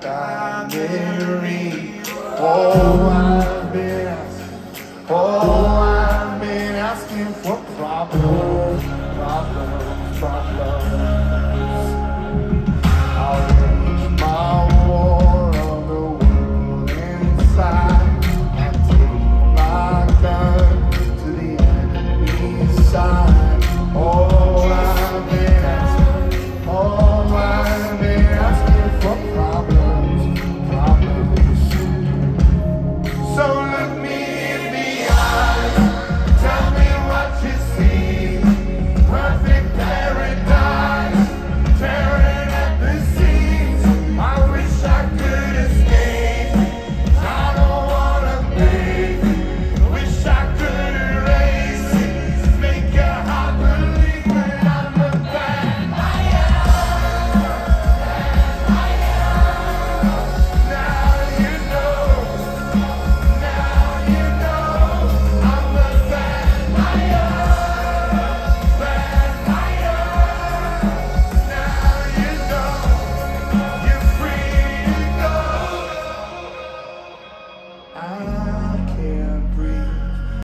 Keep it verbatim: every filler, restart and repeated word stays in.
by Mary. Oh, I